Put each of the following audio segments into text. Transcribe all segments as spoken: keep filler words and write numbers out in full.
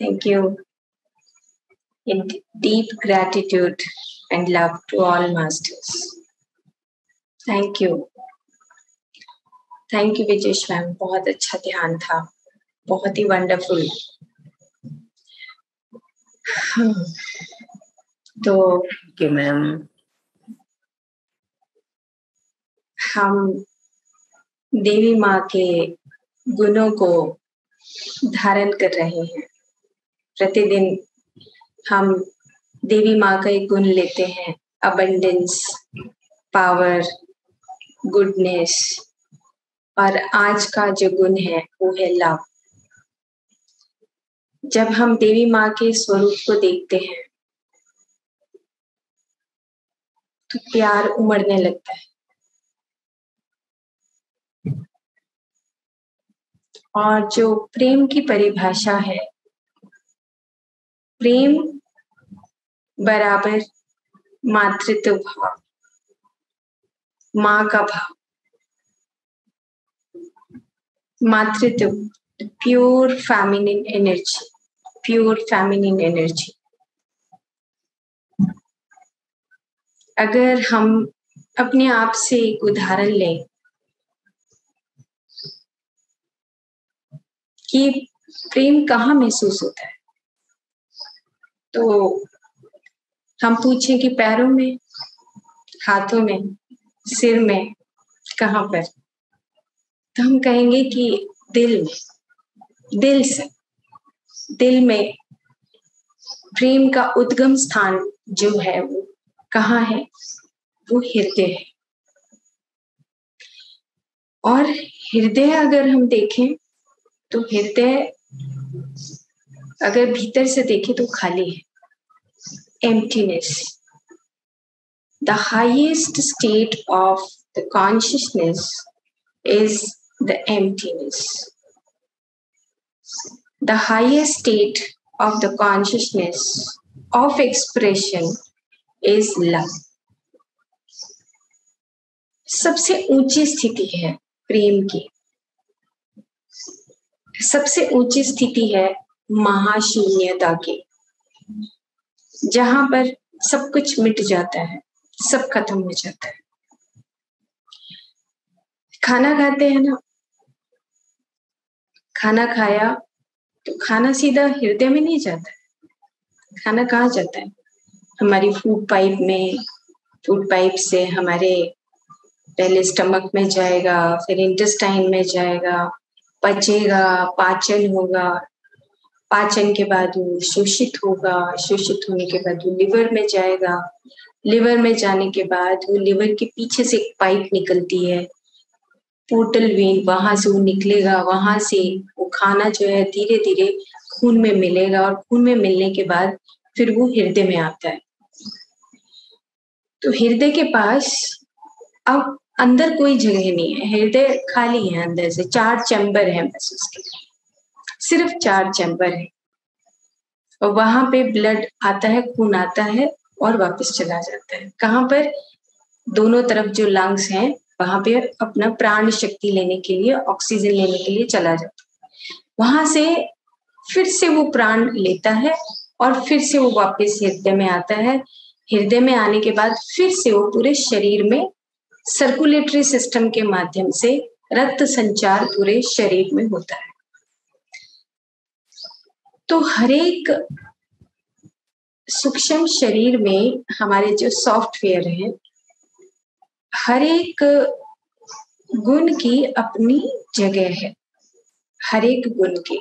Thank you. In deep gratitude and love to all masters. Thank you. Thank you, Vijeshwar. बहुत अच्छा ध्यान था, बहुत ही वंडरफुल. तो okay, मैम, हम देवी माँ के गुणों को धारण कर रहे हैं. प्रतिदिन हम देवी माँ का एक गुण लेते हैं, अबंडेंस, पावर, गुडनेस. और आज का जो गुण है वो है लव. जब हम देवी माँ के स्वरूप को देखते हैं तो प्यार उमड़ने लगता है. और जो प्रेम की परिभाषा है, प्रेम बराबर मातृत्व भाव, माँ का भाव, मातृत्व, pure feminine energy, pure feminine energy. अगर हम अपने आप से एक उदाहरण लें कि प्रेम कहाँ महसूस होता है, तो हम पूछें कि पैरों में, हाथों में, सिर में, कहाँ पर? तो हम कहेंगे कि दिल में, दिल से, दिल में प्रेम का उद्गम स्थान जो है वो कहाँ है? वो हृदय है. और हृदय अगर हम देखें तो हृदय अगर भीतर से देखें तो खाली है, emptiness. The highest state of the consciousness is the emptiness. The highest state of the consciousness of expression is love. सबसे ऊंची स्थिति है प्रेम की, सबसे ऊंची स्थिति है महाशून्यता की, जहां पर सब कुछ मिट जाता है, सब खत्म हो जाता है. खाना खाते हैं ना, खाना खाया तो खाना सीधा हृदय में नहीं जाता है. खाना कहाँ जाता है? हमारी फूड पाइप में, फूड पाइप से हमारे पहले स्टमक में जाएगा, फिर इंटेस्टाइन में जाएगा, पचेगा, पाचन होगा, पाचन के बाद वो शोषित होगा, शोषित होने के बाद वो लिवर में जाएगा, लिवर में जाने के बाद वो लिवर के पीछे से एक पाइप निकलती है, पोर्टल वेन, वहां से वो निकलेगा, वहां से वो खाना जो है धीरे धीरे खून में मिलेगा और खून में मिलने के बाद फिर वो हृदय में आता है. तो हृदय के पास अब अंदर कोई जगह नहीं है, हृदय खाली है अंदर से. चार चैम्बर हैं बस उसके, सिर्फ चार चैम्बर हैं और वहां पे ब्लड आता है, खून आता है और वापस चला जाता है. कहाँ पर? दोनों तरफ जो लंग्स हैं वहां पे अपना प्राण शक्ति लेने के लिए, ऑक्सीजन लेने के लिए चला जाता है. वहां से फिर से वो प्राण लेता है और फिर से वो वापस हृदय में आता है. हृदय में आने के बाद फिर से वो पूरे शरीर में सर्कुलेटरी सिस्टम के माध्यम से रक्त संचार पूरे शरीर में होता है. तो हरेक सूक्ष्म शरीर में हमारे जो सॉफ्टवेयर है, हर एक गुण की अपनी जगह है, हर एक गुण की.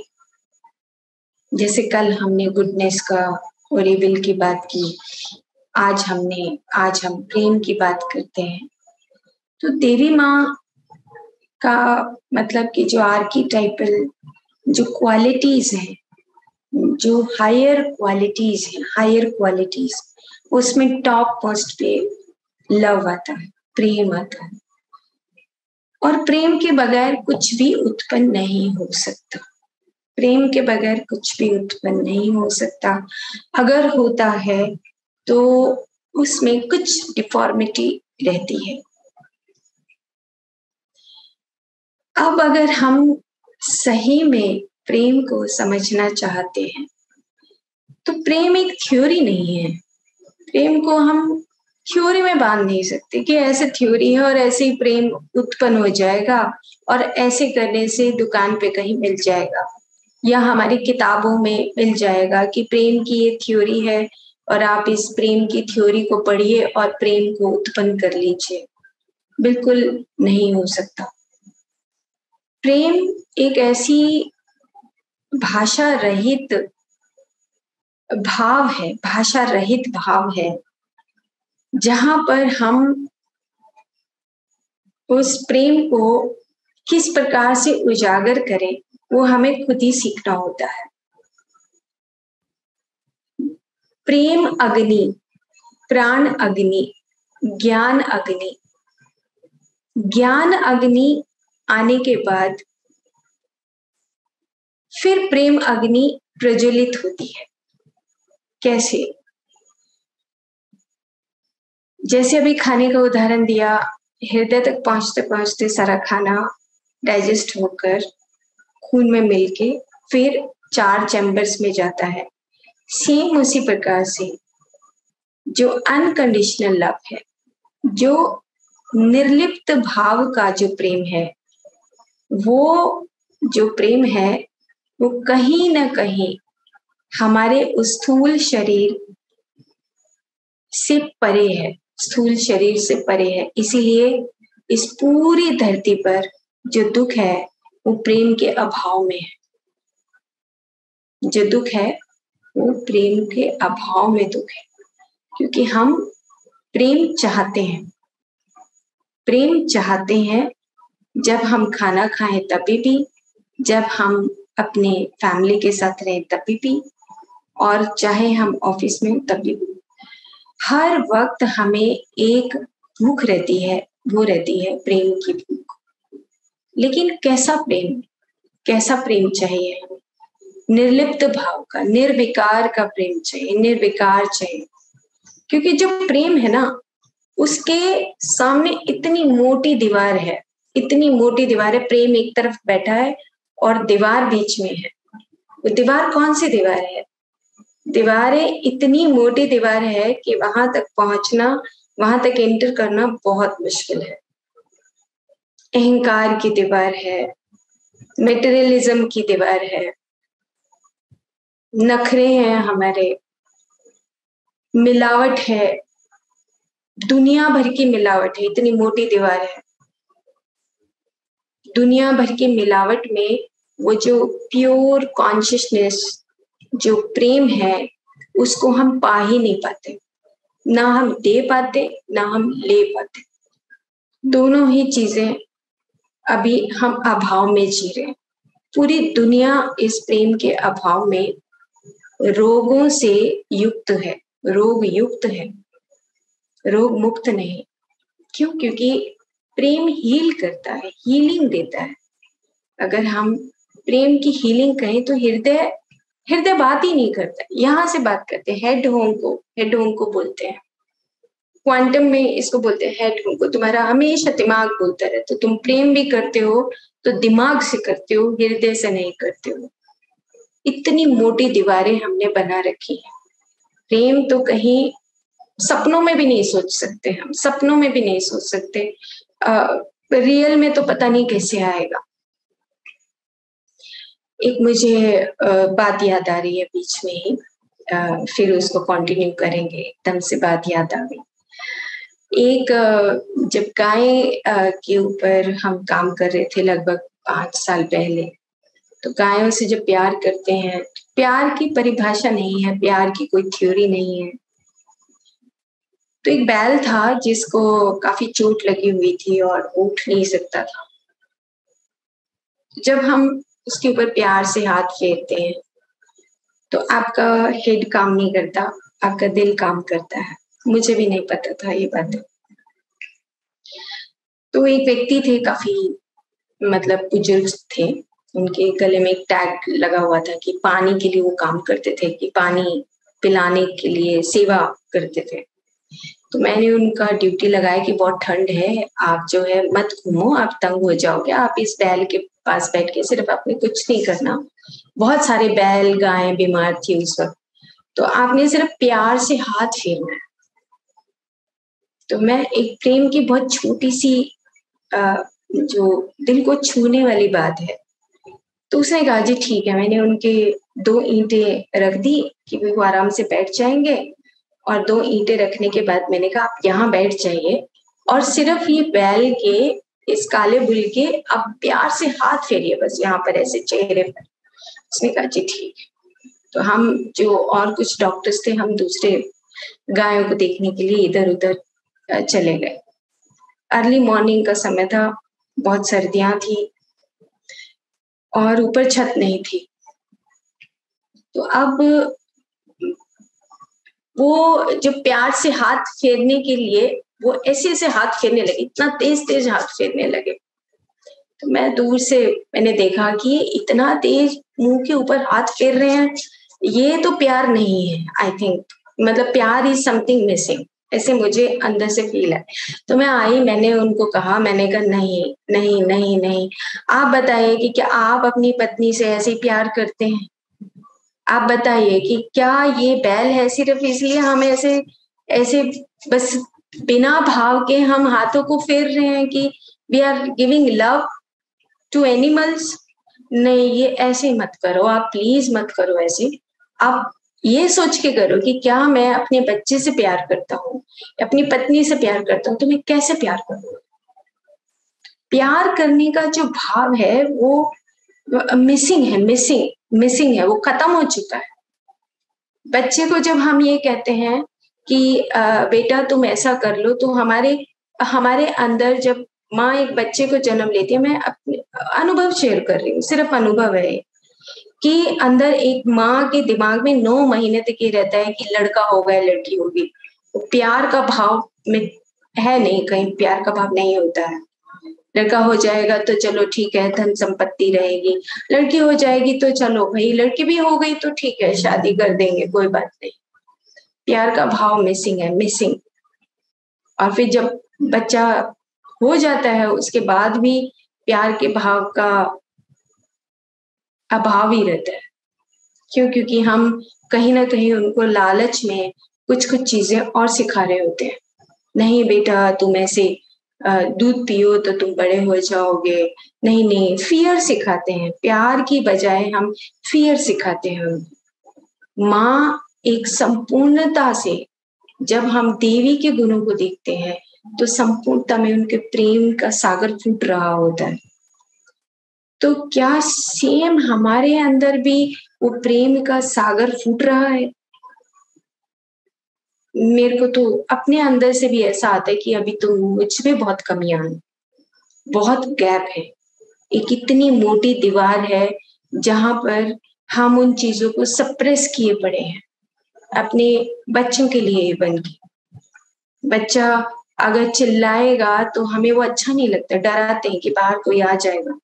जैसे कल हमने गुडनेस का और एविल की बात की, आज हमने आज हम प्रेम की बात करते हैं. तो देवी माँ का मतलब कि जो आर्किटाइपल जो क्वालिटीज हैं, जो हायर क्वालिटीज हैं, हायर क्वालिटीज, उसमें टॉप पोस्ट पे लव आता है, प्रेम आता है. और प्रेम के बगैर कुछ भी उत्पन्न नहीं हो सकता, प्रेम के बगैर कुछ भी उत्पन्न नहीं हो सकता. अगर होता है तो उसमें कुछ डिफॉर्मिटी रहती है. अब अगर हम सही में प्रेम को समझना चाहते हैं तो प्रेम एक थ्योरी नहीं है, प्रेम को हम थ्योरी में बांध नहीं सकते कि ऐसे थ्योरी है और ऐसे ही प्रेम उत्पन्न हो जाएगा और ऐसे करने से दुकान पे कहीं मिल जाएगा या हमारी किताबों में मिल जाएगा कि प्रेम की ये थ्योरी है और आप इस प्रेम की थ्योरी को पढ़िए और प्रेम को उत्पन्न कर लीजिए। बिल्कुल नहीं हो सकता। प्रेम एक ऐसी भाषा रहित भाव है, भाषा रहित भाव है जहां पर हम उस प्रेम को किस प्रकार से उजागर करें वो हमें खुद ही सीखना होता है। प्रेम अग्नि, प्राण अग्नि, ज्ञान अग्नि। ज्ञान अग्नि आने के बाद फिर प्रेम अग्नि प्रज्वलित होती है। कैसे? जैसे अभी खाने का उदाहरण दिया, हृदय तक पहुंचते पहुंचते सारा खाना डाइजेस्ट होकर खून में मिलके फिर चार चैम्बर्स में जाता है। सेम उसी प्रकार से जो अनकंडीशनल लव है, जो निर्लिप्त भाव का जो प्रेम है, वो जो प्रेम है वो कहीं ना कहीं हमारे स्थूल शरीर से परे है, स्थूल शरीर से परे है। इसीलिए इस पूरी धरती पर जो दुख है वो प्रेम के अभाव में है, जो दुख है वो प्रेम के अभाव में दुख है, क्योंकि हम प्रेम चाहते हैं। प्रेम चाहते हैं जब हम खाना खाएं तभी भी, जब हम अपने फैमिली के साथ रहें तभी भी, और चाहे हम ऑफिस में तभी भी। हर वक्त हमें एक भूख रहती है, वो रहती है प्रेम की भूख। लेकिन कैसा प्रेम, कैसा प्रेम चाहिए हमें? निर्लिप्त भाव का, निर्विकार का प्रेम चाहिए, निर्विकार चाहिए। क्योंकि जो प्रेम है ना, उसके सामने इतनी मोटी दीवार है, इतनी मोटी दीवार है। प्रेम एक तरफ बैठा है और दीवार बीच में है। वो दीवार कौन सी दीवार है? दीवारें इतनी मोटी दीवार है कि वहां तक पहुंचना, वहां तक एंटर करना बहुत मुश्किल है। अहंकार की दीवार है, मटेरियलिज्म की दीवार है, नखरे हैं हमारे, मिलावट है, दुनिया भर की मिलावट है। इतनी मोटी दीवार है, दुनिया भर की मिलावट में वो जो प्योर कॉन्शियसनेस, जो प्रेम है, उसको हम पा ही नहीं पाते, ना हम दे पाते ना हम ले पाते। दोनों ही चीजें अभी हम अभाव में जी रहे हैं। पूरी दुनिया इस प्रेम के अभाव में रोगों से युक्त है, रोग युक्त है, रोग मुक्त नहीं। क्यों? क्योंकि प्रेम हील करता है, हीलिंग देता है। अगर हम प्रेम की हीलिंग कहें तो हृदय हृदय बात ही नहीं करता, यहां से बात करते हैं। हेड होम को, हेड होम को बोलते हैं, क्वांटम में इसको बोलते हैं हेड होम को। तुम्हारा हमेशा दिमाग बोलता रहे, तो तुम प्रेम भी करते हो तो दिमाग से करते हो, हृदय से नहीं करते हो। इतनी मोटी दीवारें हमने बना रखी है। प्रेम तो कहीं सपनों में भी नहीं सोच सकते, हम सपनों में भी नहीं सोच सकते। आ, रियल में तो पता नहीं कैसे आएगा। एक मुझे बात याद आ रही है बीच में ही, फिर उसको कंटिन्यू करेंगे, एकदम से बात याद आ गई। एक जब गाय के ऊपर हम काम कर रहे थे लगभग पाँच साल पहले, तो गायों से जब प्यार करते हैं, प्यार की परिभाषा नहीं है, प्यार की कोई थ्योरी नहीं है। तो एक बैल था जिसको काफी चोट लगी हुई थी और उठ नहीं सकता था। जब हम उसके ऊपर प्यार से हाथ फेरते हैं तो आपका हेड काम नहीं करता, आपका दिल काम करता है। मुझे भी नहीं पता था ये बात। तो एक व्यक्ति थे, काफी मतलब बुजुर्ग थे, उनके गले में एक टैग लगा हुआ था कि पानी के लिए वो काम करते थे, कि पानी पिलाने के लिए सेवा करते थे। तो मैंने उनका ड्यूटी लगाया कि बहुत ठंड है, आप जो है मत घूमो, आप तंग हो जाओगे, आप इस बैल के पास बैठ के सिर्फ आपने कुछ नहीं करना। बहुत सारे बैल गायें बीमार थी उस वक्त। तो आपने सिर्फ प्यार से हाथ फेरना है। तो मैं एक प्रेम की बहुत छोटी सी जो दिल को छूने वाली बात है। तो उसने कहा जी ठीक है। मैंने उनके दो ईंटें रख दी कि वो आराम से बैठ जाएंगे, और दो ईंटें रखने के बाद मैंने कहा आप यहाँ बैठ जाइए और सिर्फ ये बैल के, इस काले बुल के आप प्यार से हाथ फेरिए, बस यहाँ पर ऐसे चेहरे पर। उसने कहा जी ठीक है। तो हम जो और कुछ डॉक्टर्स थे, हम दूसरे गायों को देखने के लिए इधर उधर चले गए। अर्ली मॉर्निंग का समय था, बहुत सर्दियां थी और ऊपर छत नहीं थी। तो अब वो जो प्यार से हाथ फेरने के लिए, वो ऐसे ऐसे हाथ फेरने लगे, इतना तेज तेज हाथ फेरने लगे। तो मैं दूर से मैंने देखा कि ये इतना तेज मुंह के ऊपर हाथ फेर रहे हैं, ये तो प्यार नहीं है। आई थिंक मतलब प्यार इज समथिंग मिसिंग, ऐसे मुझे अंदर से फील है। तो मैं आई, मैंने उनको कहा, मैंने कहा नहीं नहीं नहीं नहीं, आप बताइए कि क्या आप अपनी पत्नी से ऐसे प्यार करते हैं? आप बताइए कि क्या ये बैल है सिर्फ इसलिए हम ऐसे ऐसे बस बिना भाव के हम हाथों को फेर रहे हैं कि we are giving love to animals? नहीं, ये ऐसे मत करो आप, प्लीज मत करो ऐसे। आप ये सोच के करो कि क्या मैं अपने बच्चे से प्यार करता हूँ, अपनी पत्नी से प्यार करता हूँ, तो मैं कैसे प्यार करूँ? प्यार करने का जो भाव है वो मिसिंग है, मिसिंग मिसिंग है, वो खत्म हो चुका है। बच्चे को जब हम ये कहते हैं कि बेटा तुम ऐसा कर लो, तो हमारे हमारे अंदर जब माँ एक बच्चे को जन्म लेती है, मैं अपने अनुभव शेयर कर रही हूँ, सिर्फ अनुभव है, कि अंदर एक माँ के दिमाग में नौ महीने तक ये रहता है कि लड़का होगा या लड़की होगी। प्यार का भाव में है नहीं, कहीं प्यार का भाव नहीं होता है। लड़का हो जाएगा तो चलो ठीक है, धन संपत्ति रहेगी, लड़की हो जाएगी तो चलो भाई लड़की भी हो गई तो ठीक है, शादी कर देंगे, कोई बात नहीं। प्यार का भाव मिसिंग है, मिसिंग। और फिर जब बच्चा हो जाता है, उसके बाद भी प्यार के भाव का अभाव ही रहता है। क्यों? क्योंकि हम कहीं ना कहीं उनको लालच में कुछ कुछ चीजें और सिखा रहे होते हैं। नहीं बेटा तुम ऐसे दूध पियो तो तुम बड़े हो जाओगे, नहीं नहीं, फियर सिखाते हैं। प्यार की बजाय हम फियर सिखाते हैं। माँ एक संपूर्णता से, जब हम देवी के गुणों को देखते हैं तो संपूर्णता में उनके प्रेम का सागर फूट रहा होता है। तो क्या सेम हमारे अंदर भी वो प्रेम का सागर फूट रहा है? मेरे को तो अपने अंदर से भी ऐसा आता है कि अभी तो मुझमें बहुत कमियां हैं, बहुत गैप है, एक इतनी मोटी दीवार है जहां पर हम उन चीजों को सप्रेस किए पड़े हैं, अपने बच्चों के लिए बन के। बच्चा अगर चिल्लाएगा तो हमें वो अच्छा नहीं लगता, डराते हैं कि बाहर कोई आ जाएगा।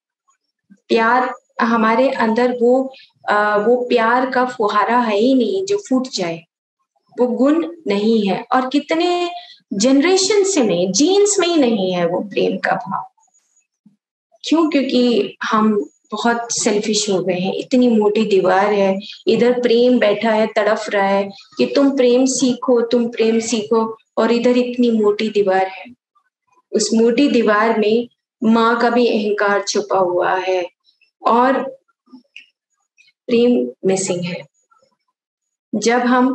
प्यार हमारे अंदर वो आ, वो प्यार का फुहारा है ही नहीं जो फूट जाए, वो गुण नहीं है। और कितने जनरेशन से नहीं, जीन्स में ही नहीं है वो प्रेम का भाव। क्यों? क्योंकि हम बहुत सेल्फिश हो गए हैं। इतनी मोटी दीवार है, इधर प्रेम बैठा है, तड़फ रहा है कि तुम प्रेम सीखो, तुम प्रेम सीखो, और इधर इतनी मोटी दीवार है। उस मोटी दीवार में माँ का भी अहंकार छुपा हुआ है और प्रेम मिसिंग है। जब हम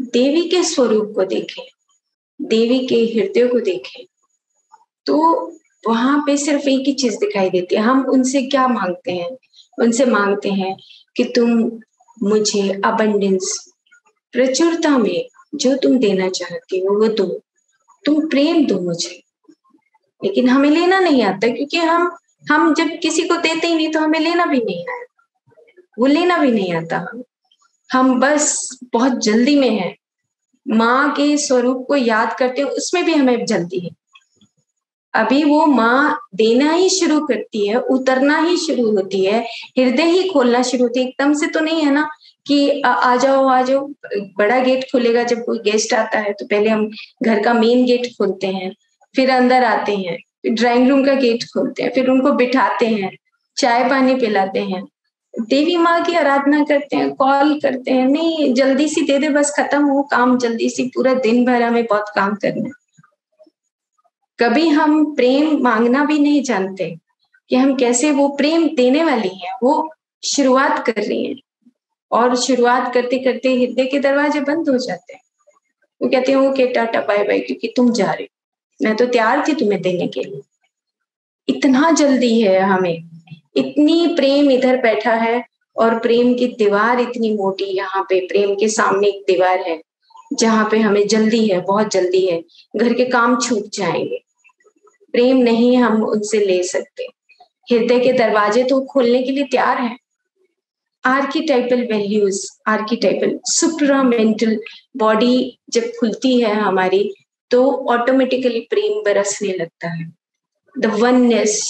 देवी के स्वरूप को देखें, देवी के हृदय को देखें, तो वहां पे सिर्फ एक ही चीज दिखाई देती है। हम उनसे क्या मांगते हैं? उनसे मांगते हैं कि तुम मुझे अबंडेंस, प्रचुरता में जो तुम देना चाहते हो वो दो, तुम प्रेम दो मुझे। लेकिन हमें लेना नहीं आता, क्योंकि हम हम जब किसी को देते ही नहीं तो हमें लेना भी नहीं आता, वो लेना भी नहीं आता। हम बस बहुत जल्दी में है, माँ के स्वरूप को याद करते हैं, उसमें भी हमें जल्दी है। अभी वो माँ देना ही शुरू करती है, उतरना ही शुरू होती है, हृदय ही खोलना शुरू होती है। एकदम से तो नहीं है ना कि आ जाओ आ जाओ, बड़ा गेट खुलेगा। जब कोई गेस्ट आता है तो पहले हम घर का मेन गेट खोलते हैं, फिर अंदर आते हैं, फिर ड्राइंग रूम का गेट खोलते हैं, फिर उनको बिठाते हैं, चाय पानी पिलाते हैं, देवी माँ की आराधना करते हैं, कॉल करते हैं, नहीं जल्दी सी दे दे, बस खत्म हो काम, जल्दी सी, पूरा दिन भर हमें बहुत काम करना है। कभी हम प्रेम मांगना भी नहीं जानते कि हम कैसे वो प्रेम देने वाली हैं, वो शुरुआत कर रही हैं, और शुरुआत करते करते हृदय के दरवाजे बंद हो जाते हैं। वो कहते हैं ओके टाटा बाय बाय, क्योंकि तुम जा रहे हो, मैं तो तैयार थी तुम्हें देने के लिए। इतना जल्दी है हमें, इतनी प्रेम इधर बैठा है और प्रेम की दीवार इतनी मोटी, यहाँ पे प्रेम के सामने एक दीवार है जहाँ पे हमें जल्दी है, बहुत जल्दी है, घर के काम छूट जाएंगे, प्रेम नहीं हम उनसे ले सकते। हृदय के दरवाजे तो खोलने के लिए तैयार है। Archetypal values, archetypal supramental body जब खुलती है हमारी, तो ऑटोमेटिकली प्रेम बरसने लगता है। द वननेस,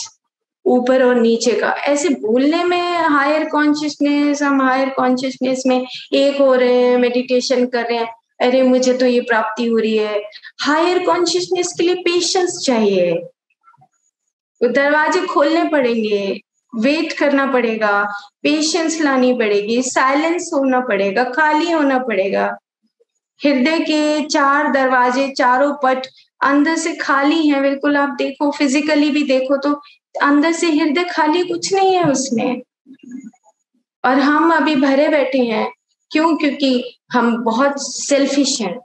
ऊपर और नीचे का, ऐसे बोलने में हायर कॉन्शियसनेस, हम हायर कॉन्शियसनेस में एक हो रहे हैं, मेडिटेशन कर रहे हैं, अरे मुझे तो ये प्राप्ति हो रही है। हायर कॉन्शियसनेस के लिए पेशेंस चाहिए, वो दरवाजे खोलने पड़ेंगे, वेट करना पड़ेगा, पेशेंस लानी पड़ेगी, साइलेंस होना पड़ेगा, खाली होना पड़ेगा। हृदय के चार दरवाजे, चारों पट अंदर से खाली हैं बिल्कुल। आप देखो फिजिकली भी देखो तो अंदर से हृदय खाली, कुछ नहीं है उसमें, और हम अभी भरे बैठे हैं। क्यों? क्योंकि हम बहुत सेल्फिश हैं,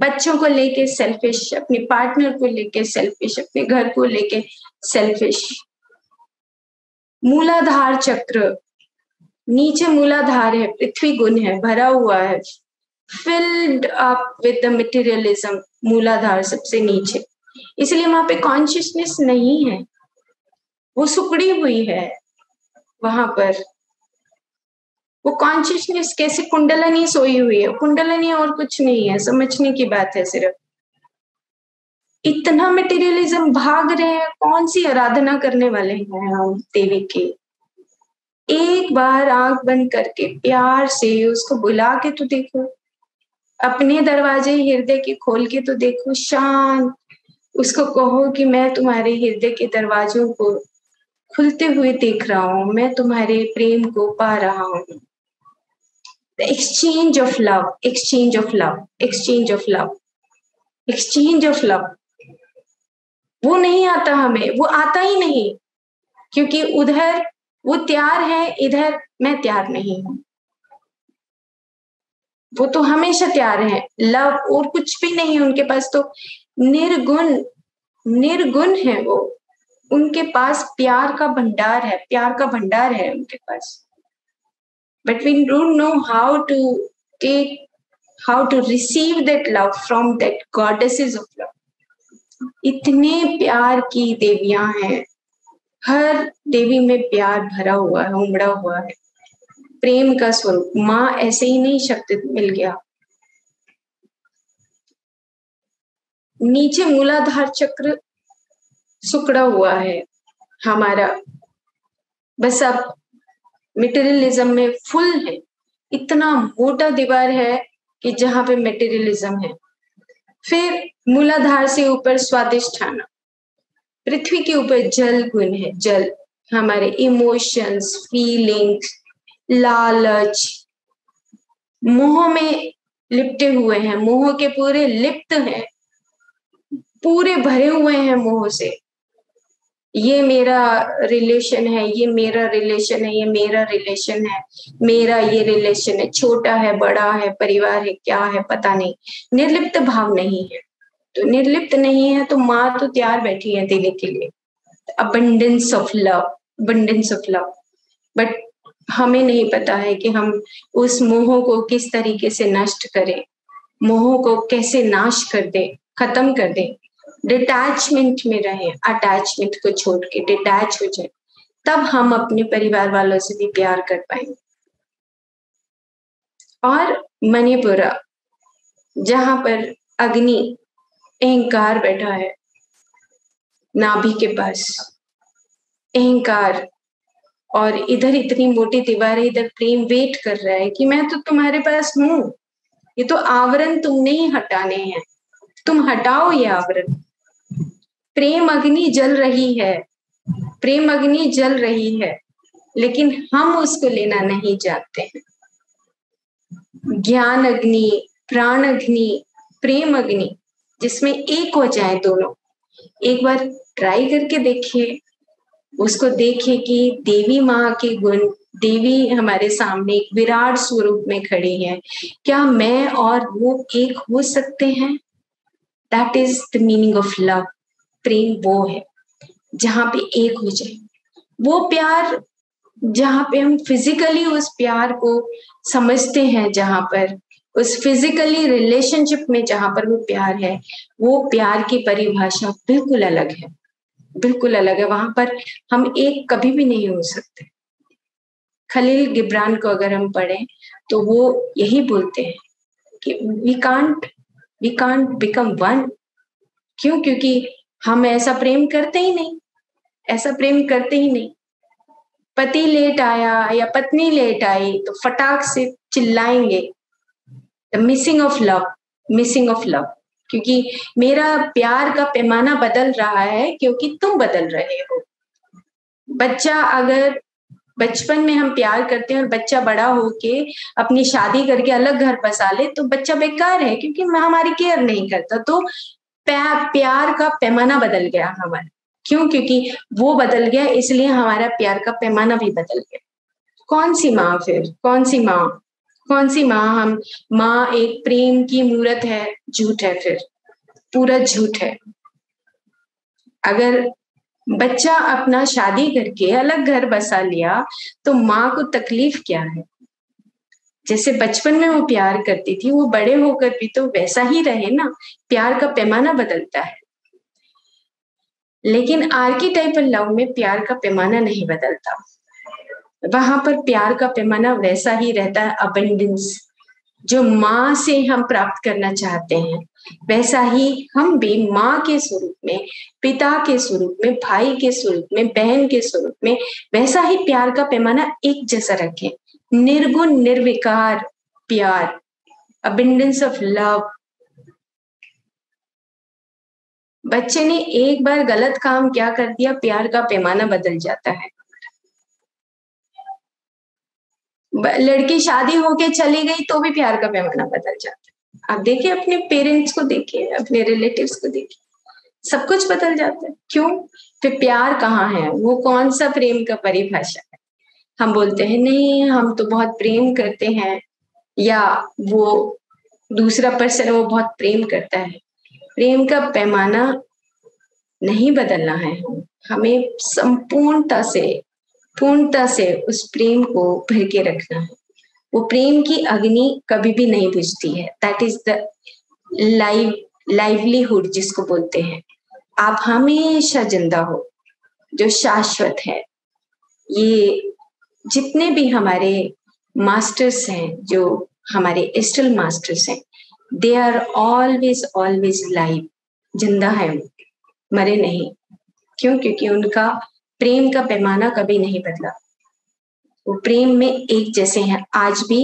बच्चों को लेके सेल्फिश, अपने पार्टनर को लेके सेल्फिश, अपने घर को लेके सेल्फिश। मूलाधार चक्र, नीचे मूलाधार है, पृथ्वी गुण है, भरा हुआ है, filled up with the materialism, मूलाधार सबसे नीचे, इसलिए वहां पे कॉन्शियसनेस नहीं है, वो सुकड़ी हुई है। वहां पर वो कॉन्शियसनेस कैसे, कुंडलिनी सोई हुई है, कुंडलिनी और कुछ नहीं है, समझने की बात है सिर्फ। इतना मटेरियलिज्म भाग रहे हैं, कौन सी आराधना करने वाले हैं हम देवी के। एक बार आंख बंद करके प्यार से उसको बुला के तो देखो, अपने दरवाजे हृदय के खोल के तो देखो, शांत उसको कहो कि मैं तुम्हारे हृदय के दरवाजों को खुलते हुए देख रहा हूँ, मैं तुम्हारे प्रेम को पा रहा हूँ। The exchange of love, exchange of love, exchange of love, exchange of love, वो नहीं आता हमें, वो आता ही नहीं, क्योंकि उधर वो तैयार है, इधर मैं तैयार नहीं हूं। वो तो हमेशा तैयार है, लव और कुछ भी नहीं उनके पास, तो निर्गुण, निर्गुण है वो, उनके पास प्यार का भंडार है, प्यार का भंडार है उनके पास। But we don't know how to take, how to receive that love from that goddesses of love. इतने प्यार की देवियां हैं, हर देवी में प्यार भरा हुआ है, उमड़ा हुआ है, प्रेम का स्वरूप। माँ ऐसे ही नहीं शक्ति मिल गया। नीचे मूलाधार चक्र सुकड़ा हुआ है हमारा, बस अब मटेरियलिज्म में फुल है। इतना मोटा दीवार है कि जहां पे मटेरियलिज्म है। फिर मूलाधार से ऊपर स्वादिष्ठान, पृथ्वी के ऊपर जल गुण है। जल हमारे इमोशंस, फीलिंग्स, लालच, मोह में लिपटे हुए हैं, मोह के पूरे लिप्त हैं, पूरे भरे हुए हैं मोह से। ये मेरा रिलेशन है, ये मेरा रिलेशन है, ये मेरा रिलेशन है, मेरा ये रिलेशन है, छोटा है, बड़ा है, परिवार है, क्या है पता नहीं, निर्लिप्त भाव नहीं है। तो निर्लिप्त नहीं है तो माँ तो तैयार बैठी है देने के लिए। Abundance of love, abundance of love, but हमें नहीं पता है कि हम उस मोह को किस तरीके से नष्ट करें, मोह को कैसे नाश कर दें, खत्म कर दें, डिटैचमेंट में रहें, अटैचमेंट को छोड़ के डिटैच हो जाए, तब हम अपने परिवार वालों से भी प्यार कर पाएंगे। और मणिपुरा, जहां पर अग्नि, अहंकार बैठा है नाभि के पास, अहंकार, और इधर इतनी मोटी दीवार है, इधर प्रेम वेट कर रहा है कि मैं तो तुम्हारे पास हूं, ये तो आवरण तुमने ही हटाने हैं, तुम हटाओ ये आवरण। प्रेम अग्नि जल रही है, प्रेम अग्नि जल रही है, लेकिन हम उसको लेना नहीं जानते हैं। ज्ञान अग्नि, प्राण अग्नि, प्रेम अग्नि, जिसमें एक हो जाए दोनों, एक बार ट्राई करके देखिए, उसको देखिए कि देवी माँ के गुण, देवी हमारे सामने एक विराट स्वरूप में खड़ी है, क्या मैं और वो एक हो सकते हैं? That is the meaning of love. प्रेम वो है जहां पे एक हो जाए, वो प्यार जहां पे हम फिजिकली उस प्यार को समझते हैं, जहां पर उस फिजिकली रिलेशनशिप में जहां पर वो प्यार है, वो प्यार की परिभाषा बिल्कुल अलग है, बिल्कुल अलग है। वहां पर हम एक कभी भी नहीं हो सकते। खलील गिब्रान को अगर हम पढ़ें तो वो यही बोलते हैं कि we can't we can't become one. क्यों? क्योंकि हम ऐसा प्रेम करते ही नहीं, ऐसा प्रेम करते ही नहीं। पति लेट आया या पत्नी लेट आई तो फटाक से चिल्लाएंगे the missing of love, missing of love, क्योंकि मेरा प्यार का पैमाना बदल रहा है क्योंकि तुम बदल रहे हो। बच्चा, अगर बचपन में हम प्यार करते हैं और बच्चा बड़ा होके अपनी शादी करके अलग घर बसा ले तो बच्चा बेकार है, क्योंकि हमारी केयर नहीं करता। तो प्यार का पैमाना बदल गया हमारा। क्यों? क्योंकि वो बदल गया, इसलिए हमारा प्यार का पैमाना भी बदल गया। कौन सी माँ फिर, कौन सी माँ, कौन सी माँ? हम माँ एक प्रेम की मूर्त है, झूठ है, फिर पूरा झूठ है। अगर बच्चा अपना शादी करके अलग घर बसा लिया तो माँ को तकलीफ क्या है? जैसे बचपन में वो प्यार करती थी, वो बड़े होकर भी तो वैसा ही रहे ना, प्यार का पैमाना बदलता है। लेकिन आर्किटाइपल लव में प्यार का पैमाना नहीं बदलता, वहां पर प्यार का पैमाना वैसा ही रहता है। अबंडेंस जो माँ से हम प्राप्त करना चाहते हैं, वैसा ही हम भी माँ के स्वरूप में, पिता के स्वरूप में, भाई के स्वरूप में, बहन के स्वरूप में, वैसा ही प्यार का पैमाना एक जैसा रखें। निर्गुण निर्विकार प्यार, अबंडेंस ऑफ लव। बच्चे ने एक बार गलत काम क्या कर दिया, प्यार का पैमाना बदल जाता है। लड़की शादी होके चली गई तो भी प्यार का पैमाना बदल जाता है। आप देखिए, अपने पेरेंट्स को देखिए, अपने रिलेटिव्स को देखिए, सब कुछ बदल जाता है। क्यों? फिर प्यार कहाँ है? वो कौन सा प्रेम का परिभाषा है? हम बोलते हैं नहीं हम तो बहुत प्रेम करते हैं, या वो दूसरा पर्सन वो बहुत प्रेम करता है। प्रेम का पैमाना नहीं बदलना है, हमें संपूर्णता से, पूर्णता से उस प्रेम को भर के रखना है। वो प्रेम की अग्नि कभी भी नहीं बुझती है। That is the live livelihood जिसको बोलते हैं। आप हमेशा जिंदा हो, जो शाश्वत है। ये जितने भी हमारे मास्टर्स हैं, जो हमारे एस्ट्रल मास्टर्स हैं, they are always always live, जिंदा है, मरे नहीं। क्यों? क्योंकि उनका प्रेम का पैमाना कभी नहीं बदला, वो प्रेम में एक जैसे हैं। आज भी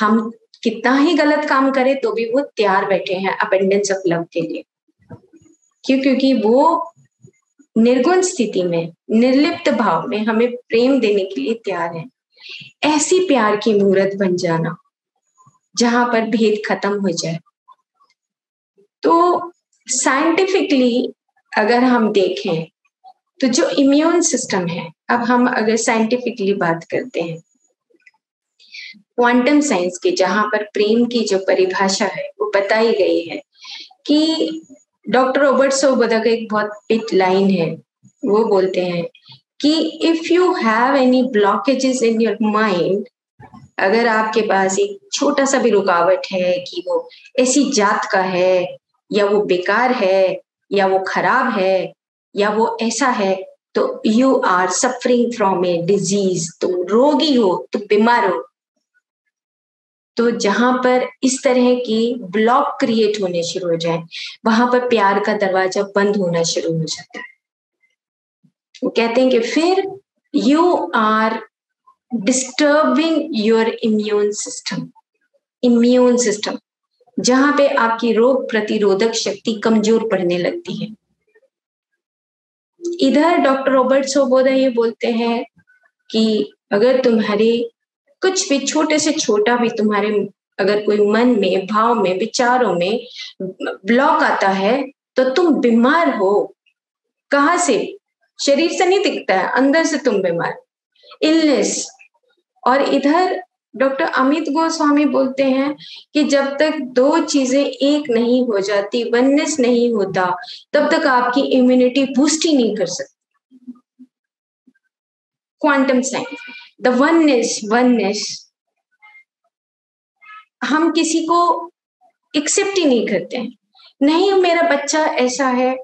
हम कितना ही गलत काम करें तो भी वो तैयार बैठे हैं अबंडेंस ऑफ लव के लिए। क्यों? क्योंकि वो निर्गुण स्थिति में, निर्लिप्त भाव में हमें प्रेम देने के लिए तैयार है। ऐसी प्यार की मूर्त बन जाना जहां पर भेद खत्म हो जाए। तो साइंटिफिकली अगर हम देखें तो जो इम्यून सिस्टम है, अब हम अगर साइंटिफिकली बात करते हैं क्वांटम साइंस की, जहां पर प्रेम की जो परिभाषा है वो बताई गई है, कि डॉक्टर रॉबर्ट सोबोदा का एक बहुत पिट लाइन है, वो बोलते हैं कि if you have any blockages in your mind, अगर आपके पास एक छोटा सा भी रुकावट है कि वो ऐसी जात का है, या वो बेकार है, या वो खराब है, या वो ऐसा है, तो you are suffering from a disease, तुम रोगी हो, तुम बीमार हो। तो जहां पर इस तरह की ब्लॉक क्रिएट होने शुरू हो जाए, वहां पर प्यार का दरवाजा बंद होना शुरू हो जाता है। वो कहते हैं कि फिर you are disturbing your immune system. Immune system जहां पे आपकी रोग प्रतिरोधक शक्ति कमजोर पड़ने लगती है। इधर डॉक्टर रॉबर्ट सोबोदा ये बोलते हैं कि अगर तुम्हारे कुछ भी छोटे से छोटा भी तुम्हारे अगर कोई मन में, भाव में, विचारों में ब्लॉक आता है तो तुम बीमार हो। कहाँ से? शरीर से नहीं दिखता है, अंदर से तुम बीमार, इलनेस। और इधर डॉक्टर अमित गोस्वामी बोलते हैं कि जब तक दो चीजें एक नहीं हो जाती, वननेस नहीं होता, तब तक आपकी इम्यूनिटी बूस्ट ही नहीं कर सकती। Quantum science, the oneness, oneness हम किसी को एक्सेप्ट ही नहीं करते हैं। नहीं मेरा बच्चा ऐसा है,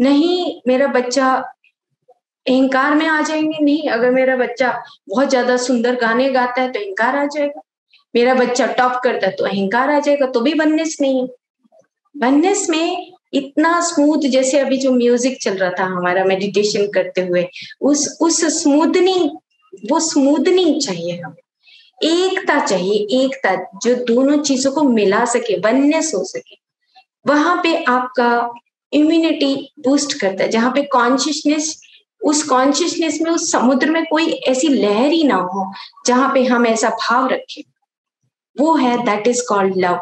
नहीं मेरा बच्चा अहंकार में आ जाएंगे, नहीं अगर मेरा बच्चा बहुत ज्यादा सुंदर गाने गाता है तो अहंकार आ जाएगा, मेरा बच्चा टॉप करता है तो अहंकार आ जाएगा, तो भी वननेस नहीं है। वननेस में इतना स्मूथ, जैसे अभी जो म्यूजिक चल रहा था हमारा मेडिटेशन करते हुए, उस उस स्मूदनिंग, वो स्मूदनिंग चाहिए हमें, एकता चाहिए, एकता जो दोनों चीजों को मिला सके, वननेस हो सके। वहां पे आपका इम्यूनिटी बूस्ट करता है, जहाँ पे कॉन्शियसनेस, उस कॉन्शियसनेस में, उस समुद्र में कोई ऐसी लहर ही ना हो जहां पे हम ऐसा भाव रखें, वो है that is called love.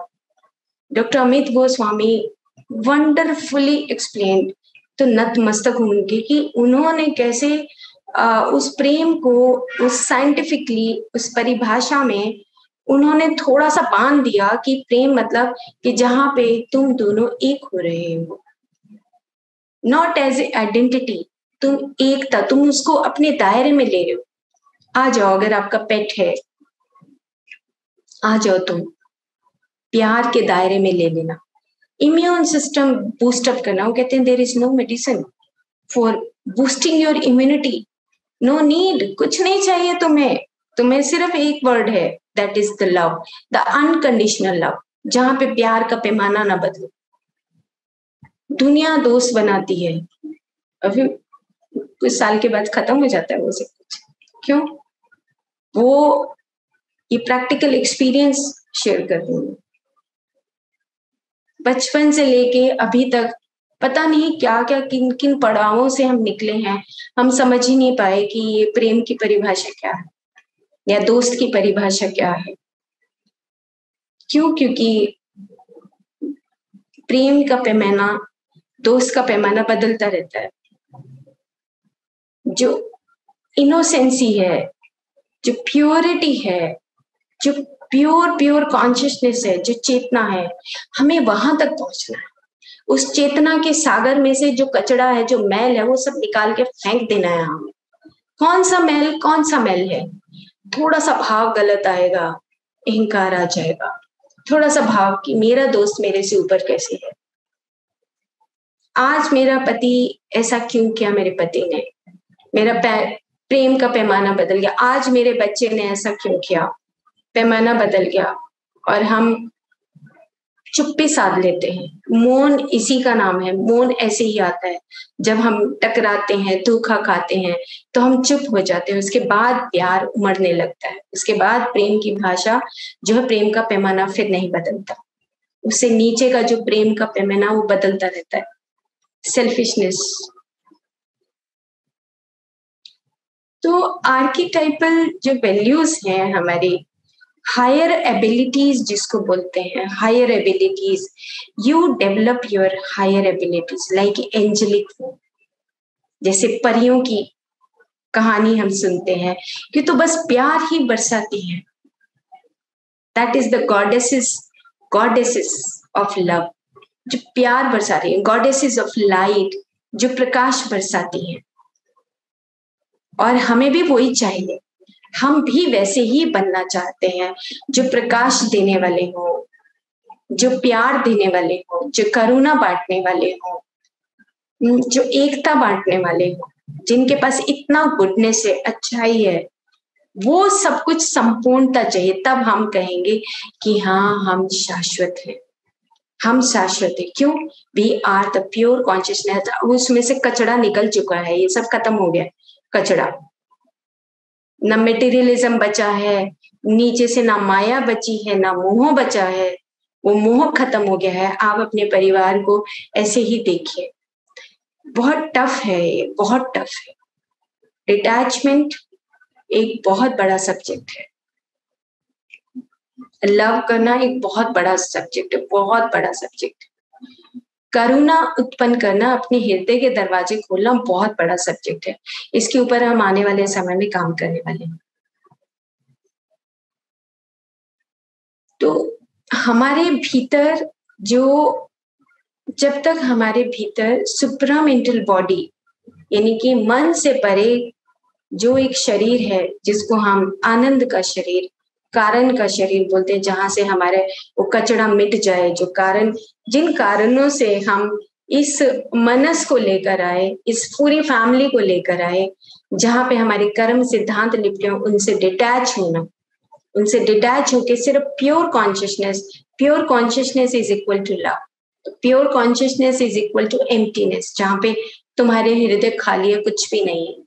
Doctor Amit Goswami wonderfully explain, तो नतमस्तक होंगे कि उन्होंने कैसे आ, उस प्रेम को उस साइंटिफिकली, उस परिभाषा में उन्होंने थोड़ा सा बांध दिया कि प्रेम मतलब कि जहां पे तुम दोनों एक हो रहे हो, नॉट एज ए आइडेंटिटी, तुम एकता, तुम उसको अपने दायरे में ले रहे हो। आ जाओ, अगर आपका पेट है आ जाओ, तुम प्यार के दायरे में ले लेना, इम्यून सिस्टम बूस्टअप करना। वो कहते हैं there is no medicine for boosting your immunity, no need, कुछ नहीं चाहिए तुम्हें, तुम्हें सिर्फ एक वर्ड है, that is the love, the unconditional love, जहां पे प्यार का पैमाना ना बदलो। दुनिया दोस्त बनाती है, अभी कुछ साल के बाद खत्म हो जाता है वो सब कुछ, क्यों? वो ये प्रैक्टिकल एक्सपीरियंस शेयर कर दूंगी। बचपन से लेके अभी तक पता नहीं क्या क्या, किन किन पड़ावों से हम निकले हैं, हम समझ ही नहीं पाए कि ये प्रेम की परिभाषा क्या है या दोस्त की परिभाषा क्या है। क्यों? क्योंकि प्रेम का पैमाना, दोस्त का पैमाना बदलता रहता है। जो इनोसेंसी है, जो प्योरिटी है, जो प्योर प्योर कॉन्शियसनेस है, जो चेतना है, हमें वहां तक पहुंचना है। उस चेतना के सागर में से जो कचड़ा है, जो मैल है, वो सब निकाल के फेंक देना है हमें। कौन सा मैल, कौन सा मैल है? थोड़ा सा भाव गलत आएगा, अहंकार आ जाएगा, थोड़ा सा भाव कि मेरा दोस्त मेरे से ऊपर कैसे है, आज मेरा पति ऐसा क्यों किया, मेरे पति ने, मेरा प्रेम का पैमाना बदल गया, आज मेरे बच्चे ने ऐसा क्यों किया, पैमाना बदल गया। और हम चुप्पी साध लेते हैं, मौन इसी का नाम है, मौन ऐसे ही आता है। जब हम टकराते हैं, धोखा खाते हैं, तो हम चुप हो जाते हैं, उसके बाद प्यार उमड़ने लगता है, उसके बाद प्रेम की भाषा जो है, प्रेम का पैमाना फिर नहीं बदलता, उससे नीचे का जो प्रेम का पैमाना वो बदलता रहता है। सेल्फिशनेस। तो आर्किटाइपल जो वैल्यूज हैं हमारी, हायर एबिलिटीज जिसको बोलते हैं, higher abilities, you develop your higher abilities like angelic form. जैसे परियों की कहानी हम सुनते हैं कि तो बस प्यार ही बरसाती है, that is the goddesses, goddesses of love, जो प्यार बरसा रही है, गॉडेसेस ऑफ लाइट, जो प्रकाश बरसाती है। और हमें भी वही चाहिए, हम भी वैसे ही बनना चाहते हैं, जो प्रकाश देने वाले हो, जो प्यार देने वाले हो, जो करुणा बांटने वाले हो, जो एकता बांटने वाले हो, जिनके पास इतना गुडनेस है, अच्छाई है, वो सब कुछ संपूर्णता चाहिए। तब हम कहेंगे कि हाँ हम शाश्वत हैं, हम शाश्वत है। क्यों? We are the pure consciousness. उसमें से कचड़ा निकल चुका है, ये सब खत्म हो गया, कचड़ा, ना मेटेरियलिज्म बचा है नीचे से, ना माया बची है, ना मोह बचा है, वो मोह खत्म हो गया है। आप अपने परिवार को ऐसे ही देखिए, बहुत टफ है ये, बहुत टफ है। डिटैचमेंट एक बहुत बड़ा सब्जेक्ट है। लव करना एक बहुत बड़ा सब्जेक्ट है, बहुत बड़ा सब्जेक्ट। करुणा उत्पन्न करना, अपने हृदय के दरवाजे खोलना बहुत बड़ा सब्जेक्ट है। इसके ऊपर हम आने वाले समय में काम करने वाले हैं। तो हमारे भीतर जो, जब तक हमारे भीतर सुप्रामेंटल बॉडी यानी कि मन से परे जो एक शरीर है जिसको हम आनंद का शरीर, कारण का शरीर बोलते हैं, जहां से हमारे वो कचड़ा मिट जाए, जो कारण, जिन कारणों से हम इस मनस को लेकर आए, इस पूरी फैमिली को लेकर आए, जहां पे हमारे कर्म सिद्धांत लिपटे हों, उनसे डिटैच होना, उनसे डिटैच होके सिर्फ pure consciousness, pure consciousness is equal to love, pure consciousness is equal to emptiness, जहाँ पे तुम्हारे हृदय खाली है, कुछ भी नहीं है।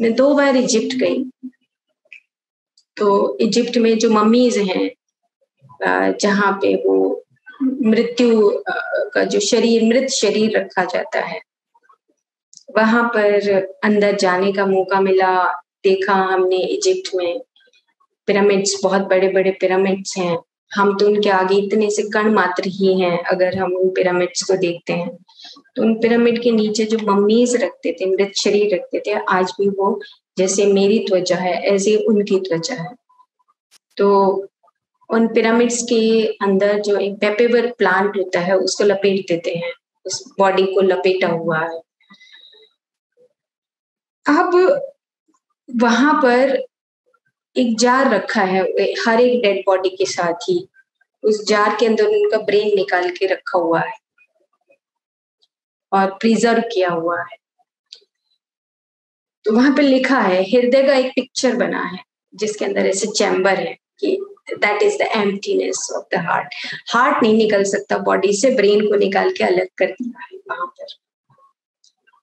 मैं दो बार इजिप्ट गई, तो इजिप्ट में जो मम्मीज हैं, जहाँ पे वो मृत्यु का जो शरीर, मृत शरीर रखा जाता है, वहां पर अंदर जाने का मौका मिला, देखा हमने। इजिप्ट में पिरामिड्स, बहुत बड़े बड़े पिरामिड्स हैं, हम तो उनके आगे इतने से कण मात्र ही हैं अगर हम उन पिरामिड्स को देखते हैं। तो उन पिरामिड के नीचे जो मम्मीज रखते थे, मृत शरीर रखते थे, आज भी वो जैसे मेरी त्वचा है ऐसे उनकी त्वचा है। तो उन पिरामिड्स के अंदर जो एक पेपेवर प्लांट होता है उसको लपेट देते हैं, उस बॉडी को लपेटा हुआ है। अब वहां पर एक जार रखा है हर एक डेड बॉडी के साथ ही, उस जार के अंदर उनका ब्रेन निकाल के रखा हुआ है और प्रिजर्व किया हुआ है। तो वहां पे लिखा है, हृदय का एक पिक्चर बना है जिसके अंदर ऐसे चैम्बर है कि that is the emptiness of the heart. Heart नहीं निकल सकता बॉडी से, ब्रेन को निकाल के अलग कर दिया है वहां पर।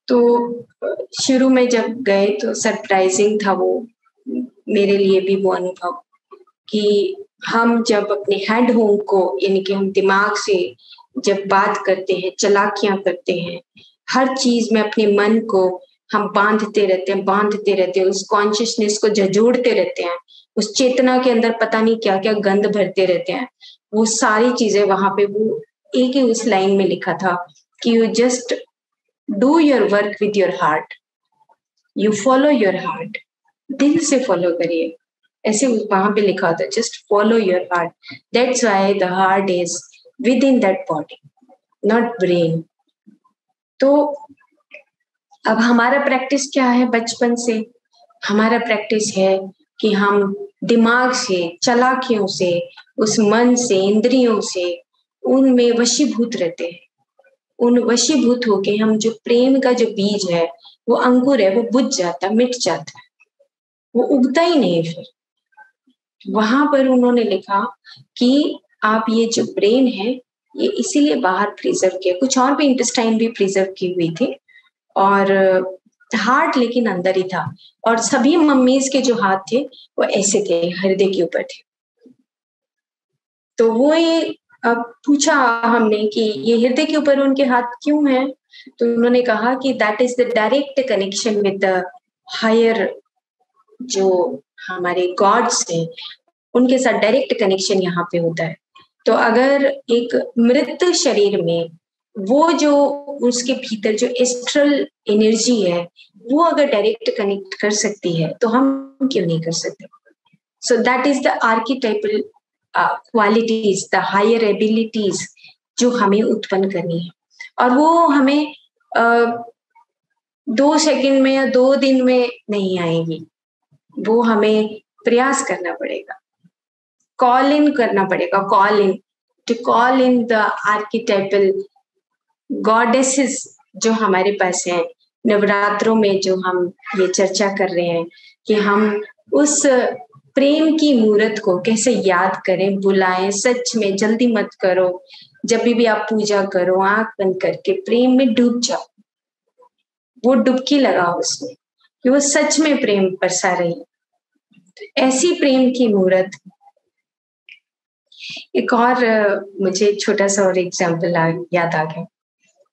तो शुरू में जब गए तो सरप्राइजिंग था वो मेरे लिए भी, वो अनुभव कि हम जब अपने हेड होम को यानी कि हम दिमाग से जब बात करते हैं, चालाकियां करते हैं, हर चीज में अपने मन को हम बांधते रहते हैं, बांधते रहते हैं, उस कॉन्शियसनेस को झजोड़ते रहते हैं, उस चेतना के अंदर पता नहीं क्या क्या गंद भरते रहते हैं, वो सारी चीजें वहां पे। वो एक ही उस लाइन में लिखा था कि you just do your work with your heart, you follow your heart, दिल से फॉलो करिए, ऐसे वहां पे लिखा था, just follow your heart, that's why the heart is within that body, not brain. तो अब हमारा प्रैक्टिस क्या है, बचपन से हमारा प्रैक्टिस है कि हम दिमाग से, चालाकियों से, उस मन से, इंद्रियों से, उनमें वशीभूत रहते हैं। उन वशीभूत होके हम जो प्रेम का जो बीज है, वो अंकुर है, वो बुझ जाता, मिट जाता है, वो उगता ही नहीं। फिर वहां पर उन्होंने लिखा कि आप ये जो ब्रेन है ये इसीलिए बाहर प्रिजर्व किया, कुछ और भी, इंटेस्टाइन भी प्रिजर्व की हुई थी और हार्ट लेकिन अंदर ही था। और सभी मम्मीज के जो हाथ थे वो ऐसे थे, हृदय के ऊपर थे। तो वो ये पूछा हमने कि ये हृदय के ऊपर उनके हाथ क्यों हैं? तो उन्होंने कहा कि that is the direct connection with the higher, जो हमारे गॉड्स हैं उनके साथ डायरेक्ट कनेक्शन यहाँ पे होता है। तो अगर एक मृत शरीर में वो जो उसके भीतर जो एस्ट्रल एनर्जी है वो अगर डायरेक्ट कनेक्ट कर सकती है तो हम क्यों नहीं कर सकते? So that is the archetypal qualities, the higher abilities जो हमें उत्पन्न करनी है। और वो हमें uh, दो सेकंड में या दो दिन में नहीं आएगी, वो हमें प्रयास करना पड़ेगा, कॉल इन करना पड़ेगा, call in to call in the archetypal goddesses जो हमारे पास हैं। नवरात्रों में जो हम ये चर्चा कर रहे हैं कि हम उस प्रेम की मूर्त को कैसे याद करें, बुलाएं, सच में जल्दी मत करो, जब भी आप पूजा करो आंख बंद करके प्रेम में डूब जाओ, वो डुबकी लगाओ उसमें कि वो सच में प्रेम बरसा रही। ऐसी प्रेम की मूर्त। एक और मुझे छोटा सा और एग्जाम्पल याद आ गया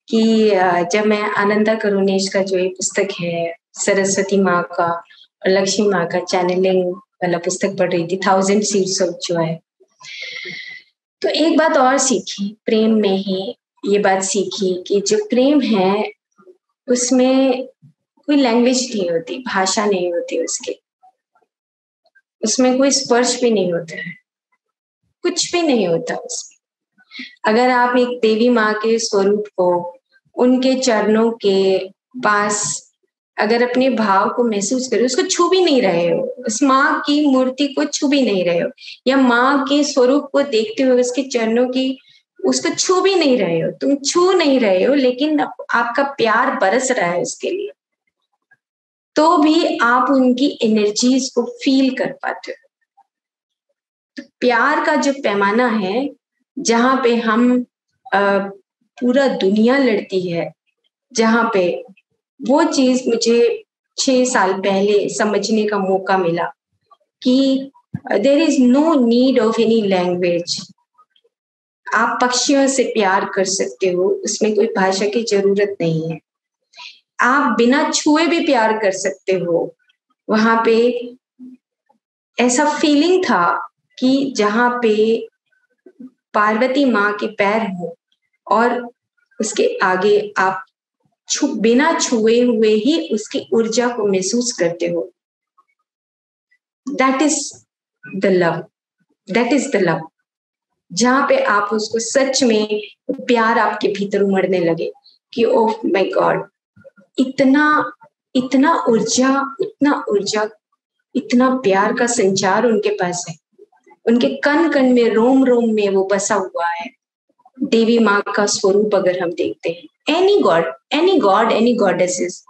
कि जब मैं आनंदा करुणेश का जो ये पुस्तक है सरस्वती माँ का और लक्ष्मी माँ का चैनलिंग वाला पुस्तक पढ़ रही थी, थाउजेंड सीड्स ऑफ जॉय। तो एक बात और सीखी प्रेम में ही, ये बात सीखी कि जो प्रेम है उसमें कोई लैंग्वेज नहीं होती, भाषा नहीं होती उसके, उसमें कोई स्पर्श भी नहीं होता है, कुछ भी नहीं होता उसमें। अगर आप एक देवी माँ के स्वरूप को, उनके चरणों के पास अगर अपने भाव को महसूस करो, उसको छू भी नहीं रहे हो, उस माँ की मूर्ति को छू भी नहीं रहे हो, या माँ के स्वरूप को देखते हुए उसके चरणों की, उसको छू भी नहीं रहे हो, तुम छू नहीं रहे हो, लेकिन आपका प्यार बरस रहा है उसके लिए, तो भी आप उनकी एनर्जीज को फील कर पाते हो। तो प्यार का जो पैमाना है, जहाँ पे हम आ, पूरा दुनिया लड़ती है, जहाँ पे वो चीज मुझे छह साल पहले समझने का मौका मिला कि there is no need of any language. आप पक्षियों से प्यार कर सकते हो, उसमें कोई भाषा की जरूरत नहीं है। आप बिना छुए भी प्यार कर सकते हो। वहां पे ऐसा फीलिंग था कि जहाँ पे पार्वती माँ के पैर हो और उसके आगे आप छु बिना छुए हुए ही उसकी ऊर्जा को महसूस करते हो। That is the love, that is the love, जहाँ पे आप उसको सच में प्यार आपके भीतर उमड़ने लगे कि ओह माय गॉड, इतना इतना ऊर्जा, इतना ऊर्जा, इतना प्यार का संचार उनके पास है, उनके कण कण में, रोम रोम में वो बसा हुआ है। देवी माँ का स्वरूप अगर हम देखते हैं, any god, any god, any goddesses,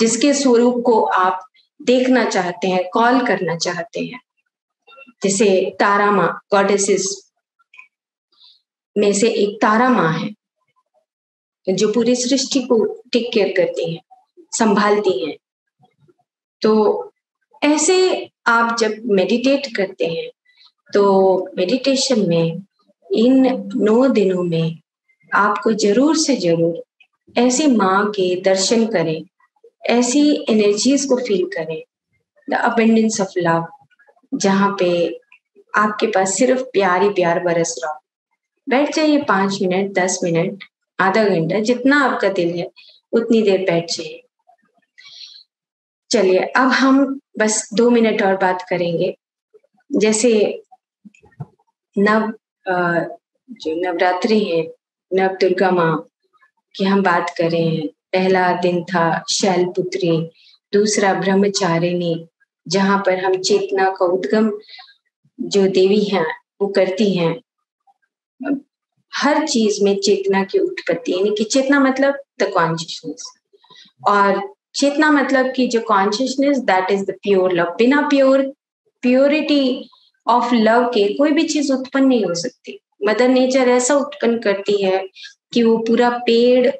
जिसके स्वरूप को आप देखना चाहते हैं, कॉल करना चाहते हैं, जैसे तारा माँ, गॉडेसेस में से एक तारा माँ है जो पूरी सृष्टि को टेक केयर करती है, संभालती है। तो ऐसे आप जब मेडिटेट करते हैं तो मेडिटेशन में इन नौ दिनों में आपको जरूर से जरूर ऐसी माँ के दर्शन करें, ऐसी एनर्जीज को फील करें, द अबंडेंस ऑफ लव, जहाँ पे आपके पास सिर्फ प्यार ही प्यार बरस रहा हो। बैठ जाइए पाँच मिनट, दस मिनट, आधा घंटा, जितना आपका दिल है उतनी देर बैठ जाइए। चलिए अब हम बस दो मिनट और बात करेंगे। जैसे नव जो नवरात्रि है, नव दुर्गा माँ की हम बात कर रहे हैं। पहला दिन था शैलपुत्री, दूसरा ब्रह्मचारिणी, जहाँ पर हम चेतना का उद्गम जो देवी हैं वो करती हैं। हर चीज में चेतना की उत्पत्ति, यानी कि चेतना मतलब द कॉन्शियसनेस, और चेतना मतलब कि जो consciousness, that is the pure love. बिना प्योर प्योरिटी ऑफ लव के कोई भी चीज उत्पन्न नहीं हो सकती। मदर नेचर ऐसा उत्पन्न करती है कि वो पूरा पेड़,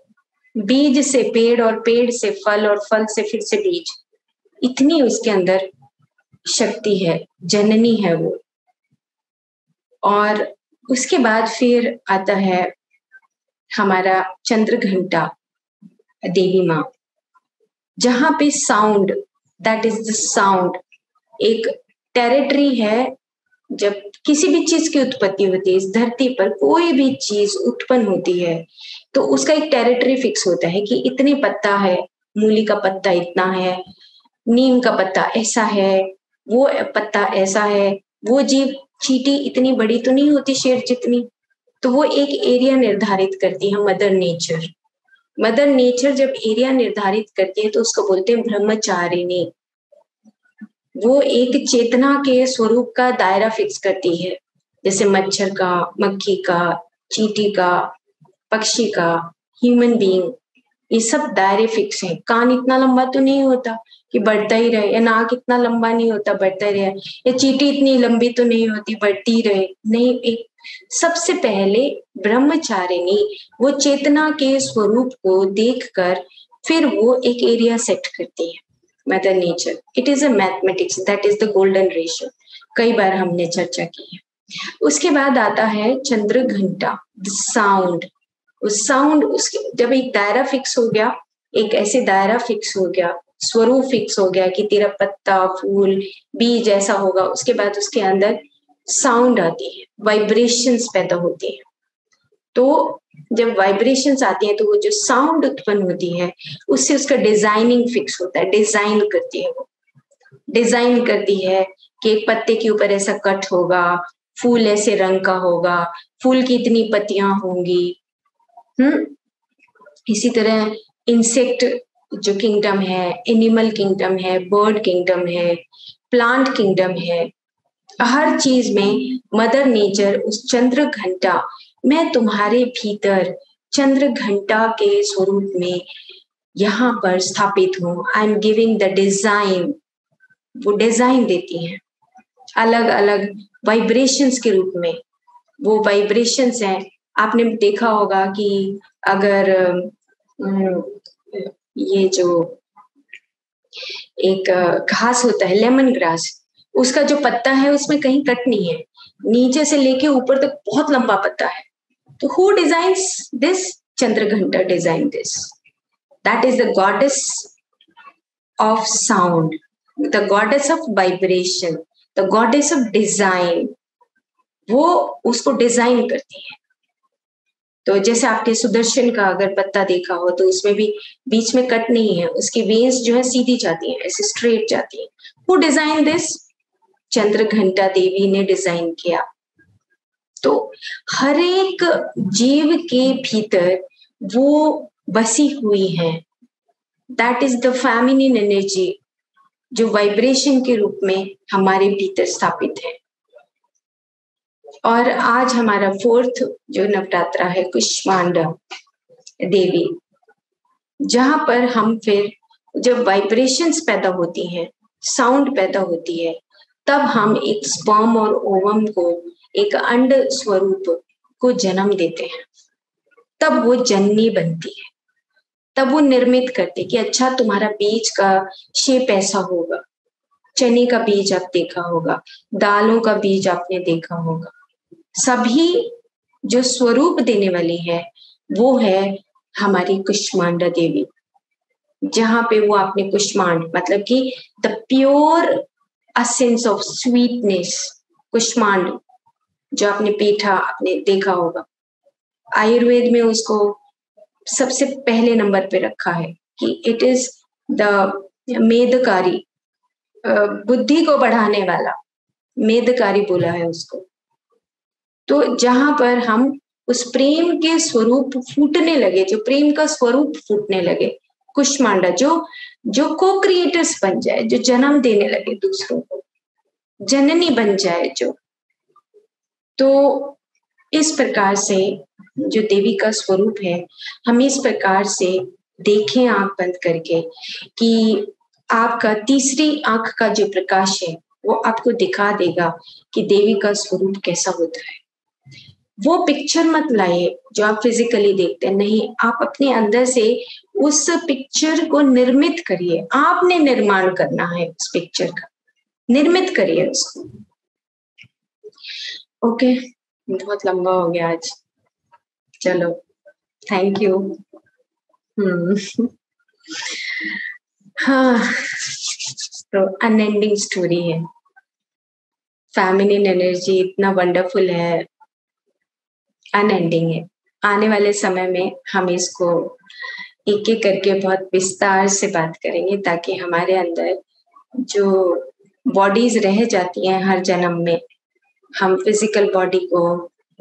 बीज से पेड़, और पेड़ से फल, और फल से फिर से बीज, इतनी उसके अंदर शक्ति है, जननी है वो। और उसके बाद फिर आता है हमारा चंद्र घंटा देवी माँ, जहाँ पे sound, that is the sound, एक टेरिटरी है। जब किसी भी चीज की उत्पत्ति होती है इस धरती पर, कोई भी चीज उत्पन्न होती है तो उसका एक टेरिटरी फिक्स होता है कि इतने पत्ता है, मूली का पत्ता इतना है, नीम का पत्ता ऐसा है, वो पत्ता ऐसा है, वो जीव चींटी इतनी बड़ी तो नहीं होती शेर जितनी, तो वो एक एरिया निर्धारित करती है मदर नेचर। मदर नेचर जब एरिया निर्धारित करती है तो उसको बोलते हैं ब्रह्मचारिणी। वो एक चेतना के स्वरूप का दायरा फिक्स करती है, जैसे मच्छर का, मक्खी का, चींटी का, पक्षी का, ह्यूमन बीइंग, ये सब दायरे फिक्स हैं। कान इतना लंबा तो नहीं होता कि बढ़ता ही रहे, या नाक इतना लंबा नहीं होता बढ़ता ही रहे, या चींटी इतनी लंबी तो नहीं होती बढ़ती रहे, नहीं। एक सबसे पहले ब्रह्मचारिणी वो चेतना के स्वरूप को देखकर फिर वो एक एरिया सेट करती है, mother nature. It is a mathematics, that is the golden ratio, कई बार हमने चर्चा की है। उसके बाद आता है चंद्र घंटा, द साउंड। उस साउंड, उसके जब एक दायरा फिक्स हो गया, एक ऐसे दायरा फिक्स हो गया स्वरूप फिक्स हो गया कि तेरा पत्ता फूल बीज ऐसा होगा, उसके बाद उसके अंदर साउंड आती है, वाइब्रेशंस पैदा होती है। तो जब वाइब्रेशंस आती हैं तो वो जो साउंड उत्पन्न होती है उससे उसका डिजाइनिंग फिक्स होता है, डिजाइन करती है वो, डिजाइन करती है कि एक पत्ते के ऊपर ऐसा कट होगा, फूल ऐसे रंग का होगा, फूल की इतनी पत्तियां होंगी। हम्म इसी तरह इंसेक्ट जो किंगडम है, एनिमल किंगडम है, बर्ड किंगडम है, प्लांट किंगडम है, हर चीज में मदर नेचर उस चंद्र घंटा, मैं तुम्हारे भीतर चंद्र घंटा के स्वरूप में यहाँ पर स्थापित हूँ। I am giving the design, वो डिजाइन देती है अलग अलग वाइब्रेशंस के रूप में। वो वाइब्रेशंस हैं, आपने देखा होगा कि अगर ये जो एक घास होता है लेमन ग्रास, उसका जो पत्ता है उसमें कहीं कट नहीं है, नीचे से लेके ऊपर तक बहुत लंबा पत्ता है। तो who designs this? Chandraghanta design this. That is the goddess of sound, the goddess of vibration, the goddess of design. वो उसको डिजाइन करती है। तो जैसे आपके सुदर्शन का अगर पत्ता देखा हो तो उसमें भी बीच में कट नहीं है, उसकी वेन्स जो है सीधी जाती है, ऐसे स्ट्रेट जाती है। वो डिजाइन दिस, चंद्र घंटा देवी ने डिजाइन किया। तो हर एक जीव के भीतर वो बसी हुई है। That is the feminine energy जो वाइब्रेशन के रूप में हमारे भीतर स्थापित है। और आज हमारा फोर्थ जो नवरात्रा है कुष्मांडा देवी, जहां पर हम फिर जब वाइब्रेशंस पैदा होती हैं, साउंड पैदा होती है, तब हम एक स्पर्म और ओवम को, एक अंड स्वरूप को जन्म देते हैं। तब वो जननी बनती है, तब वो निर्मित करते कि अच्छा तुम्हारा बीज का शेप ऐसा होगा। चने का बीज आप देखा होगा, दालों का बीज आपने देखा होगा। सभी जो स्वरूप देने वाली है वो है हमारी कुष्मांडा देवी, जहां पे वो आपने कुष्मांड मतलब कि the pure essence of sweetness, Kushmanda जो आपने पीठा आपने देखा होगा। आयुर्वेद में उसको सबसे पहले नंबर पे रखा है कि इट इज द मेदकारी, बुद्धि को बढ़ाने वाला, मेदकारी बोला है उसको। तो जहां पर हम उस प्रेम के स्वरूप फूटने लगे, जो प्रेम का स्वरूप फूटने लगे, कुष्मांडा जो जो को क्रिएटर्स बन जाए, जो जन्म देने लगे दूसरों को, जननी बन जाए जो। तो इस प्रकार से जो देवी का स्वरूप है हम इस प्रकार से देखें आंख बंद करके, कि आपका तीसरी आंख का जो प्रकाश है वो आपको दिखा देगा कि देवी का स्वरूप कैसा होता है। वो पिक्चर मत लाइए जो आप फिजिकली देखते हैं, नहीं, आप अपने अंदर से उस पिक्चर को निर्मित करिए। आपने निर्माण करना है उस पिक्चर का, निर्मित करिए उसको। ओके, बहुत लंबा हो गया आज, चलो थैंक यू। हम्म हाँ, तो अनएंडिंग स्टोरी है। फेमिनिन एनर्जी इतना वंडरफुल है, अनएंडिंग है। आने वाले समय में हम इसको एक एक करके बहुत विस्तार से बात करेंगे, ताकि हमारे अंदर जो बॉडीज रह जाती हैं हर जन्म में, हम फिजिकल बॉडी को,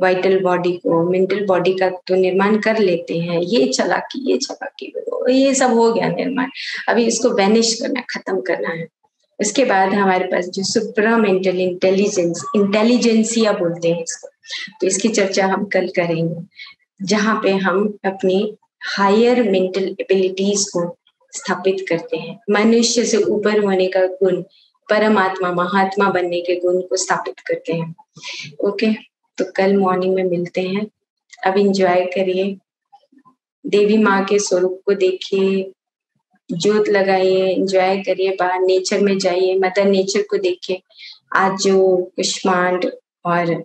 वाइटल बॉडी को, मेंटल बॉडी का तो निर्माण कर लेते हैं, ये चालाकी ये चालाकी ये सब हो गया निर्माण, अभी इसको वैनिश करना, खत्म करना है। उसके बाद हमारे पास जो सुप्रा मेंटल इंटेलिजेंस, इंटेलिजेंसिया बोलते हैं इसको, तो इसकी चर्चा हम कल करेंगे, जहाँ पे हम अपनी हायर मेंटल एबिलिटीज को स्थापित करते हैं, मनुष्य से ऊपर होने का गुण, परमात्मा महात्मा बनने के गुण को स्थापित करते हैं। ओके, तो कल मॉर्निंग में मिलते हैं। अब एंजॉय करिए, देवी माँ के स्वरूप को देखिए, ज्योत लगाइए, एंजॉय करिए, बाहर नेचर में जाइए, मदर नेचर को देखिए। आज जो कुष्मांड और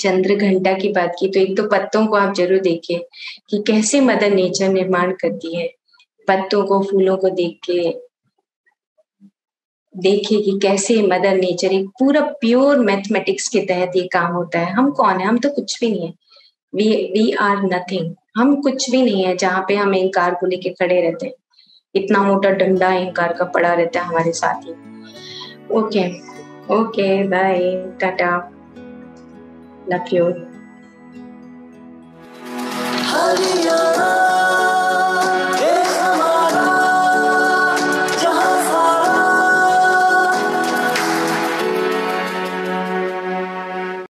चंद्र घंटा की बात की, तो एक दो पत्तों को आप जरूर देखिए कि कैसे मदर नेचर निर्माण करती है, पत्तों को फूलों को देख के देखे कि कैसे मदर नेचर एक पूरा प्योर मैथमेटिक्स के तहत ये काम होता है। हम कौन है? हम तो कुछ भी नहीं है। We we are nothing. हम कुछ भी नहीं है जहाँ पे हम इंकार को लेके खड़े रहते हैं। इतना मोटा डंडा इंकार का पड़ा रहता है हमारे साथ ही। Okay okay bye tata love you.